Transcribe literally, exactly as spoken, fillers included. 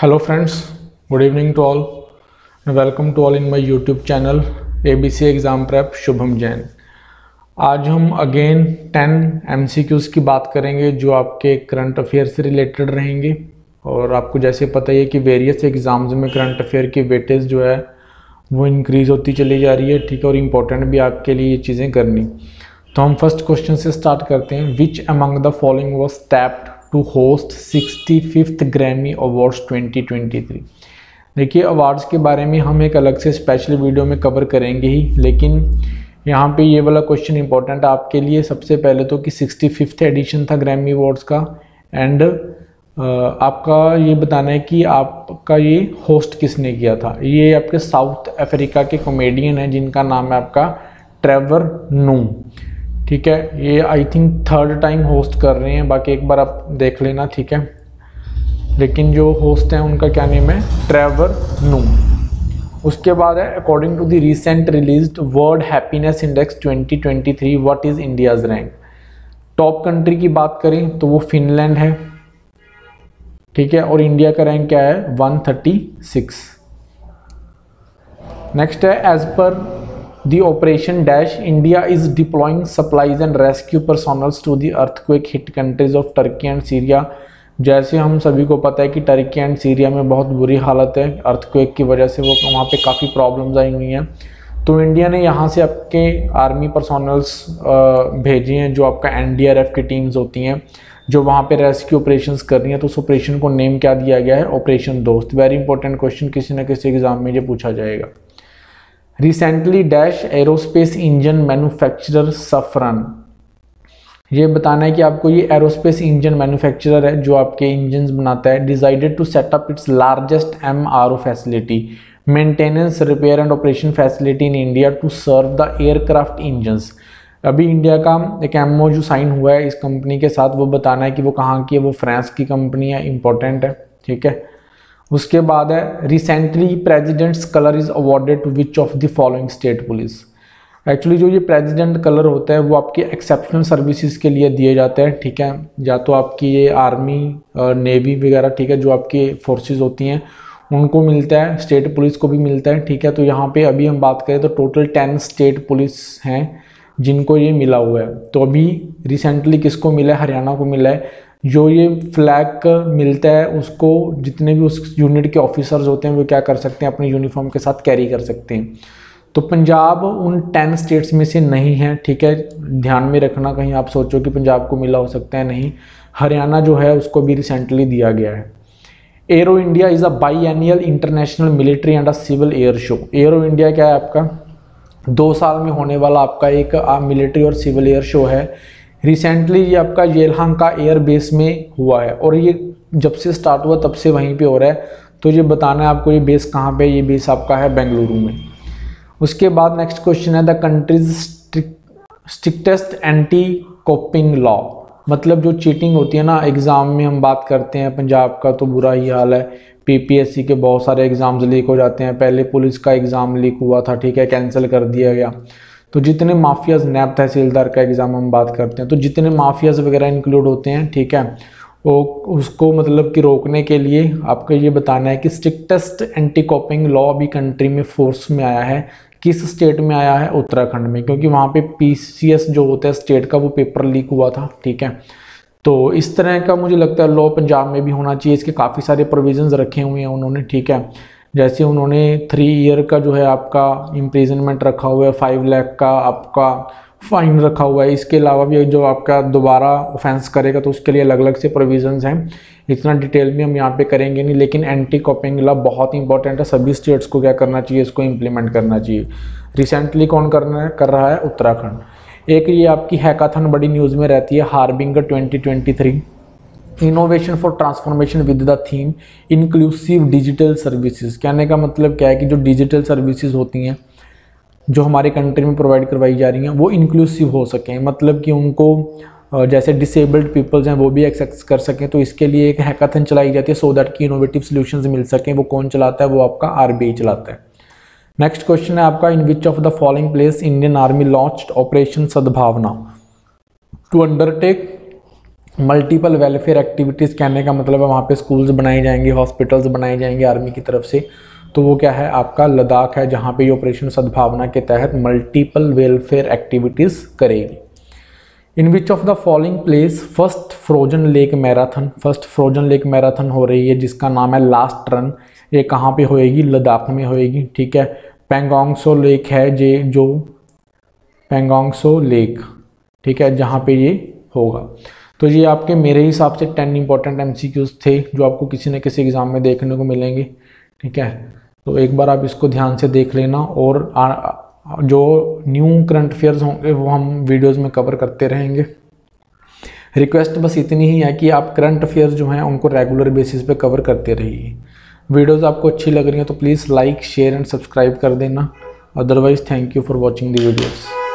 Hello friends, good evening to all and welcome to all in my YouTube channel A B C Exam Prep Shubham Jain। आज हम again ten MCQs की बात करेंगे जो आपके current affair से related रहेंगे। और आपको जैसे पता ही है कि वेरियस एग्ज़ाम्स में करंट अफेयर की वेटेज जो है वो इंक्रीज़ होती चली जा रही है, ठीक है। और इम्पोर्टेंट भी आपके लिए ये चीज़ें करनी। तो हम फर्स्ट क्वेश्चन से स्टार्ट करते हैं। Which among the following was tapped to host sixty fifth Grammy awards twenty twenty three. देखिए, अवार्ड्स के बारे में हम एक अलग से स्पेशल वीडियो में कवर करेंगे ही, लेकिन यहाँ पे ये वाला क्वेश्चन इंपॉर्टेंट आपके लिए। सबसे पहले तो कि सिक्सटी फिफ्थ एडिशन था ग्रैमी अवार्ड्स का, एंड आपका ये बताना है कि आपका ये होस्ट किसने किया था। ये आपके साउथ अफ्रीका के कॉमेडियन हैं जिनका नाम है आपका ट्रेवर नो, ठीक है। ये I think third time host कर रहे हैं, बाकी एक बार आप देख लेना, ठीक है। लेकिन जो होस्ट हैं उनका क्या नेम है, ट्रेवर नो। उसके बाद है according to the recent released world happiness index twenty twenty three what is India's rank. Top country की बात करें तो वो फिनलैंड है, ठीक है। और इंडिया का रैंक क्या है, वन थर्टी सिक्स। नेक्स्ट है एज पर The Operation Dash, India is deploying supplies and rescue personals to the earthquake hit countries of Turkey and Syria। जैसे हम सभी को पता है कि टर्की एंड सीरिया में बहुत बुरी हालत है अर्थक्वेक की वजह से, वो वहाँ पे काफ़ी प्रॉब्लम्स आई हुई हैं। तो इंडिया ने यहाँ से आपके आर्मी पर्सोनल्स भेजी हैं जो आपका एन डी आर एफ की टीम्स होती हैं जो वहाँ पे रेस्क्यू ऑपरेशंस कर रही हैं। तो उस ऑपरेशन को नेम क्या दिया गया है, ऑपरेशन दोस्त। वेरी इंपॉर्टेंट क्वेश्चन, किसी न किसी एग्जाम में ये पूछा जाएगा। Recently dash aerospace engine manufacturer Safran. ये बताना है कि आपको ये एरोस्पेस इंजन मैन्युफैक्चरर है जो आपके इंजन्स बनाता है, decided to set up its largest M R O facility, maintenance, repair and operation facility in India to serve the aircraft engines. अभी इंडिया का एक एम ओ जो साइन हुआ है इस कंपनी के साथ, वो बताना है कि वो कहाँ की है। वो फ्रांस की कंपनी है, इंपॉर्टेंट है, ठीक है। उसके बाद है recently president's colour is awarded to which of the following state police. Actually जो ये प्रेजिडेंट कलर होता है वो आपके एक्सेप्शनल सर्विसेज के लिए दिए जाते हैं, ठीक है। या तो आपकी ये आर्मी, नेवी वगैरह, ठीक है, जो आपकी फोर्सेस होती हैं उनको मिलता है, स्टेट पुलिस को भी मिलता है, ठीक है। तो यहाँ पे अभी हम बात करें तो टोटल टेन स्टेट पुलिस हैं जिनको ये मिला हुआ है। तो अभी रिसेंटली किसको मिला है, हरियाणा को मिला है। जो ये फ्लैग मिलता है उसको जितने भी उस यूनिट के ऑफिसर्स होते हैं वो क्या कर सकते हैं, अपने यूनिफॉर्म के साथ कैरी कर सकते हैं। तो पंजाब उन टेन स्टेट्स में से नहीं है, ठीक है, ध्यान में रखना। कहीं आप सोचो कि पंजाब को मिला हो सकता है, नहीं। हरियाणा जो है उसको भी रिसेंटली दिया गया है। Aero India is a biennial international military and a civil air show. Aero India क्या है आपका, दो साल में होने वाला आपका एक मिलिट्री और सिविल एयर शो है। रिसेंटली ये आपका येलहांका एयरबेस में हुआ है और ये जब से स्टार्ट हुआ तब से वहीं पे हो रहा है। तो ये बताना है आपको ये बेस कहाँ पे, ये बेस आपका है बेंगलुरु में। उसके बाद नेक्स्ट क्वेश्चन है the country's strictest anti copying law. मतलब जो चीटिंग होती है ना एग्ज़ाम में, हम बात करते हैं पंजाब का तो बुरा ही हाल है। पी पी एस सी के बहुत सारे एग्ज़ाम्स लीक हो जाते हैं। पहले पुलिस का एग्ज़ाम लीक हुआ था, ठीक है, कैंसिल कर दिया गया। तो जितने माफियाज, नैब तहसीलदार का एग्ज़ाम हम बात करते हैं, तो जितने माफियाज वगैरह इंक्लूड होते हैं, ठीक है, वो उसको मतलब कि रोकने के लिए आपको ये बताना है कि स्ट्रिक्टेस्ट एंटी कॉपिंग लॉ भी कंट्री में फोर्स में आया है। किस स्टेट में आया है, उत्तराखंड में, क्योंकि वहाँ पे पी सी एस जो होता है स्टेट का वो पेपर लीक हुआ था, ठीक है। तो इस तरह का मुझे लगता है लॉ पंजाब में भी होना चाहिए। इसके काफ़ी सारे प्रोविजंस रखे हुए हैं उन्होंने, ठीक है। जैसे उन्होंने थ्री ईयर का जो है आपका इम्प्रिजनमेंट रखा हुआ है, फाइव लाख का आपका फाइन रखा हुआ है। इसके अलावा भी जो आपका दोबारा ऑफेंस करेगा तो उसके लिए अलग अलग से प्रोविजंस हैं। इतना डिटेल में हम यहाँ पे करेंगे नहीं, लेकिन एंटी कॉपिंग लॉ बहुत इंपॉर्टेंट है। सभी स्टेट्स को क्या करना चाहिए, इसको इम्प्लीमेंट करना चाहिए। रिसेंटली कौन करना कर रहा है, उत्तराखंड। एक ये आपकी हैकाथन बड़ी न्यूज़ में रहती है, Harbinger twenty twenty three, innovation for transformation with the theme inclusive digital services. कहने का मतलब क्या है कि जो डिजिटल सर्विसेज होती हैं जो हमारे कंट्री में प्रोवाइड करवाई जा रही हैं वो इंक्लूसिव हो सकें, मतलब कि उनको जैसे डिसेबल्ड पीपल्स हैं वो भी एक्सेस कर सकें। तो इसके लिए एक हैकाथन चलाई जाती है सो दैट कि इनोवेटिव सॉल्यूशंस मिल सकें। वो कौन चलाता है, वो आपका आर बी आई चलाता है। नेक्स्ट क्वेश्चन है आपका, in which of the following place Indian army launched operation Sadbhavana to undertake multiple welfare activities कहने का मतलब है वहाँ पे स्कूल्स बनाए जाएंगे, हॉस्पिटल्स बनाए जाएंगे आर्मी की तरफ से। तो वो क्या है आपका लद्दाख है, जहाँ पे ये ऑपरेशन सद्भावना के तहत मल्टीपल वेलफेयर एक्टिविटीज़ करेगी। In which of the following place first frozen lake marathon, first frozen lake marathon हो रही है जिसका नाम है लास्ट रन। ये कहाँ पे होएगी? लद्दाख में होएगी। ठीक है, पैंगोंग त्सो लेक है जे जो पैंगोंग त्सो लेक, ठीक है, जहाँ पे ये होगा। तो ये आपके मेरे हिसाब से टेन इंपॉर्टेंट एमसीक्यूज थे जो आपको किसी न किसी एग्ज़ाम में देखने को मिलेंगे। ठीक है, तो एक बार आप इसको ध्यान से देख लेना और आ, जो न्यू करंट अफेयर्स होंगे वो हम वीडियोस में कवर करते रहेंगे। रिक्वेस्ट बस इतनी ही है कि आप करंट अफेयर्स जो हैं उनको रेगुलर बेसिस पे कवर करते रहिए। वीडियोस आपको अच्छी लग रही हैं तो please like share and subscribe कर देना। Otherwise thank you for watching the videos.